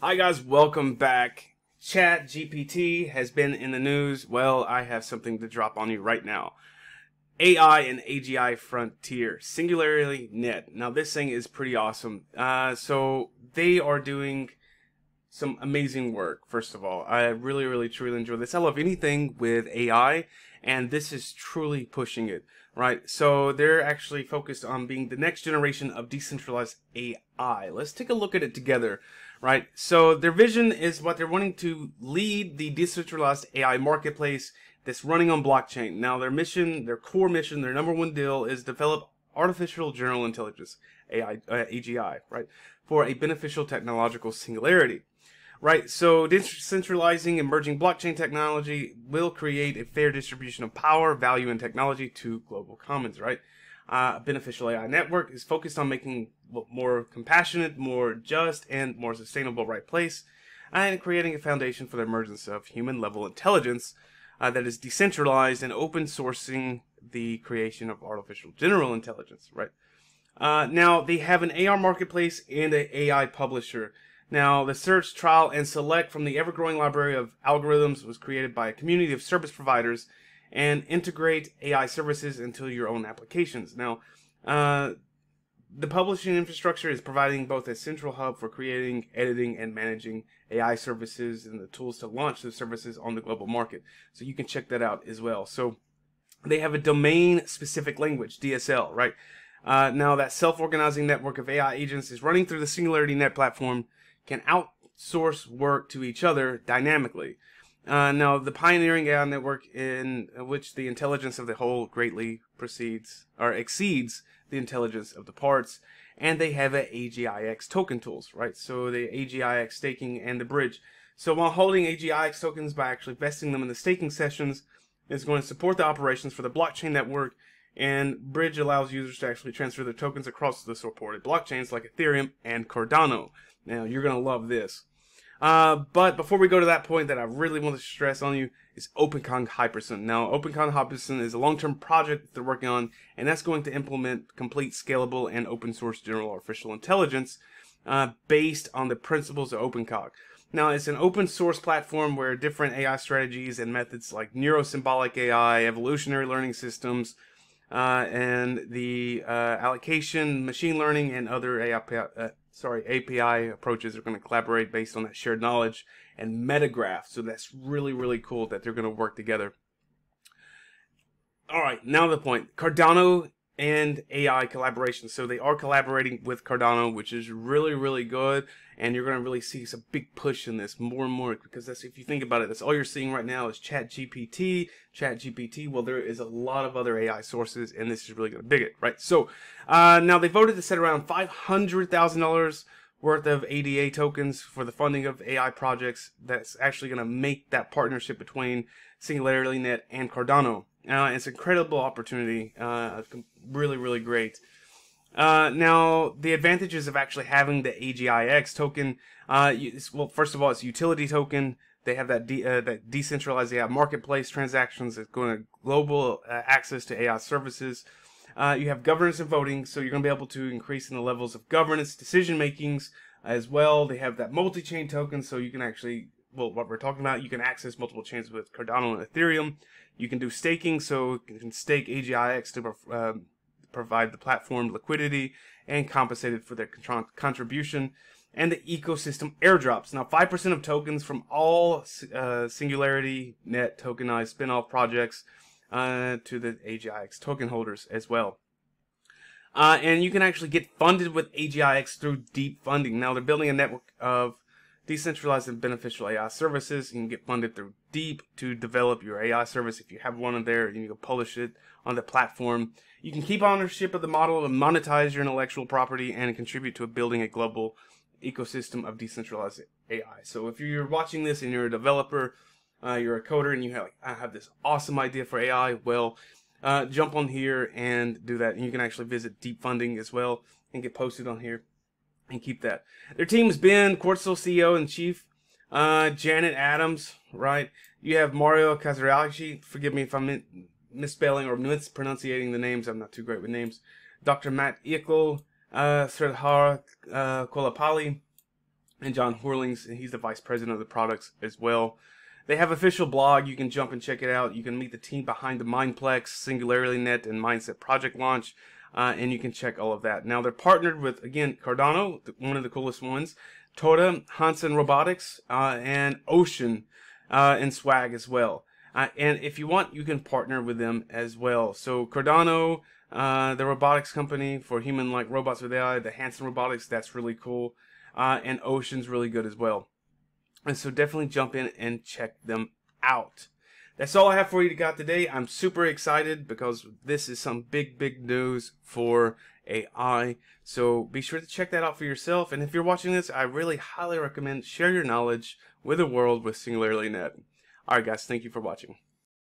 Hi guys, welcome back. ChatGPT has been in the news. Well, I have something to drop on you right now. AI and AGI frontier, SingularityNET. Now this thing is pretty awesome. So they are doing some amazing work. First of all, I really truly enjoy this. I love anything with AI, and this is truly pushing it, right? So they're actually focused on being the next generation of decentralized AI. Let's take a look at it together. Right, so their vision is what they're wanting to lead the decentralized AI marketplace that's running on blockchain. Now their mission, their core mission, their #1 deal is develop artificial general intelligence, AGI, right, for a beneficial technological singularity. Right, so decentralizing emerging blockchain technology will create a fair distribution of power, value, and technology to global commons, right? Beneficial AI network is focused on making more compassionate, more just, and more sustainable right place, and creating a foundation for the emergence of human-level intelligence that is decentralized and open-sourcing the creation of artificial general intelligence, right? Now, they have an AR marketplace and an AI publisher. Now, the search, trial, and select from the ever-growing library of algorithms was created by a community of service providers and integrate AI services into your own applications. Now, the publishing infrastructure is providing both a central hub for creating, editing, and managing AI services and the tools to launch those services on the global market. So you can check that out as well. So they have a domain-specific language, DSL, right? Now, that self-organizing network of AI agents is running through the SingularityNet platform, can outsource work to each other dynamically. Now, the pioneering AI network in which the intelligence of the whole greatly exceeds the intelligence of the parts, and they have an AGIX token tools, right? So the AGIX staking and the bridge. So while holding AGIX tokens by actually vesting them in the staking sessions is going to support the operations for the blockchain network, and bridge allows users to actually transfer their tokens across the supported blockchains like Ethereum and Cardano. Now, you're going to love this. But before we go to that point that I really want to stress on you is OpenCog Hyperon. Now, OpenCog Hyperon is a long-term project that they're working on, and that's going to implement complete, scalable, and open-source general artificial intelligence based on the principles of OpenCog. Now, it's an open-source platform where different AI strategies and methods like neurosymbolic AI, evolutionary learning systems, and the allocation, machine learning, and other API approaches are going to collaborate based on that shared knowledge and metagraph. So that's really cool that they're going to work together. All right, now the point. Cardano and AI collaboration. So they are collaborating with Cardano, which is really good. And you're going to really see some big push in this more and more, because that's, if you think about it, that's all you're seeing right now is ChatGPT. Well, there is a lot of other AI sources, and this is really going to big it, right? So now they voted to set around $500,000 worth of ADA tokens for the funding of AI projects. That's actually going to make that partnership between SingularityNet and Cardano. It's an incredible opportunity, really great. Now, the advantages of actually having the AGIX token, well, first of all, it's a utility token. They have that, that decentralized AI marketplace transactions. It's going to global access to AI services. You have governance and voting, so you're going to be able to increase in the levels of governance, decision-makings as well. They have that multi-chain token, so you can actually, well, what we're talking about, you can access multiple chains with Cardano and Ethereum. You can do staking, so you can stake AGIX to provide the platform liquidity and compensated for their contribution, and the ecosystem airdrops. Now, 5% of tokens from all SingularityNet tokenized spin-off projects to the AGIX token holders as well. And you can actually get funded with AGIX through Deep Funding. Now, they're building a network of decentralized and beneficial AI services. You can get funded through Deep to develop your AI service. If you have one in there, you can publish it on the platform. You can keep ownership of the model and monetize your intellectual property and contribute to building a global ecosystem of decentralized AI. So if you're watching this and you're a developer, you're a coder, and you have, like, I have this awesome idea for AI, well, jump on here and do that. And you can actually visit Deep Funding as well and get posted on here and keep that. Their team's Ben Quartzel, CEO and Chief, Janet Adams, right? You have Mario Casariachi, forgive me if I'm misspelling or mispronunciating the names, I'm not too great with names. Dr. Matt Iacol, Sridhar Kolapalli, and John Horlings, and he's the vice president of the products as well. They have official blog. You can jump and check it out. You can meet the team behind the MindPlex, SingularityNET, and Mindset project launch, and you can check all of that. Now, they're partnered with, again, Cardano, one of the coolest ones, Toda, Hanson Robotics, and Ocean, and Swag as well. And if you want, you can partner with them as well. So Cardano, the robotics company for human-like robots with AI, the Hanson Robotics, that's really cool, and Ocean's really good as well. And so definitely jump in and check them out. That's all I have for you today. I'm super excited because this is some big, big news for AI. So be sure to check that out for yourself. And if you're watching this, I really highly recommend share your knowledge with the world with SingularityNET. All right, guys, thank you for watching.